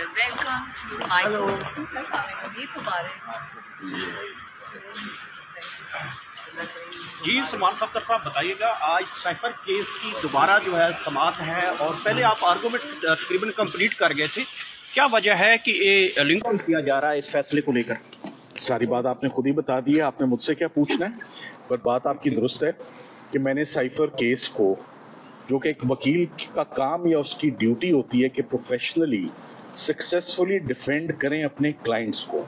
Welcome to my जी। समान सफ्तर साहब बताइएगा, आज साइफर केस की दोबारा जो है समाप्त है और पहले आप आर्गूमेंट तकरीबन कंप्लीट कर गए थे, क्या वजह है कि ये लिंकन किया जा रहा है इस फैसले को लेकर? सारी बात आपने खुद ही बता दी है, आपने मुझसे क्या पूछना है। पर बात आपकी दुरुस्त है कि मैंने साइफर केस को, जो कि एक वकील का काम या उसकी ड्यूटी होती है कि प्रोफेशनली सक्सेसफुली डिफेंड करें अपने क्लाइंट्स को,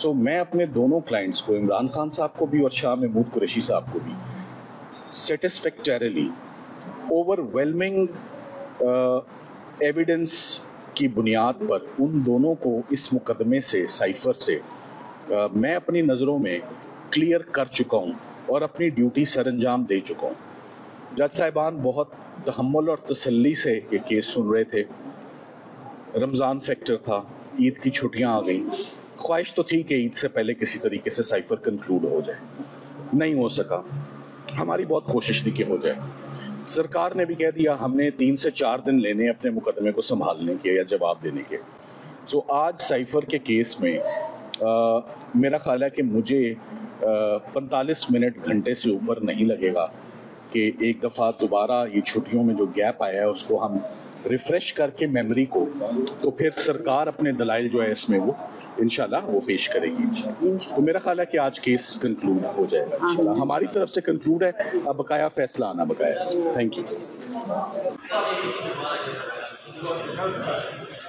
सो मैं अपने दोनों क्लाइंट्स को, इमरान खान साहब को भी और शाह महमूद कुरैशी साहब को भी, सेटिस्फैक्टरली ओवरवेलमिंग एविडेंस की बुनियाद पर उन दोनों को इस मुकदमे से, साइफर से मैं अपनी नज़रों में क्लियर कर चुका हूँ और अपनी ड्यूटी सरंजाम दे चुका हूँ। जज साहिबान बहुत तहम्मुल और तसल्ली से ये केस सुन रहे थे। रमज़ान फैक्टर था, ईद की छुट्टियां आ गई, ख्वाहिश तो थी कि ईद से पहले किसी तरीके से साइफर कंक्लूड हो जाए, नहीं हो सका। हमारी बहुत कोशिश थी कि हो जाए, सरकार ने भी कह दिया हमने 3 से 4 दिन लेने अपने मुकदमे को संभालने के या जवाब देने के। सो आज साइफर के केस में मेरा ख्याल है कि मुझे 45 मिनट घंटे से ऊपर नहीं लगेगा कि एक दफ़ा दोबारा ये छुट्टियों में जो गैप आया है उसको हम रिफ़्रेश करके मेमोरी को, तो फिर सरकार अपने दलाइल जो है इसमें वो इंशाल्लाह वो पेश करेगी। तो मेरा ख्याल है कि आज केस कंक्लूड हो जाएगा इंशाल्लाह, हमारी तरफ से कंक्लूड है, अब बकाया फैसला आना बकाया। Thank you.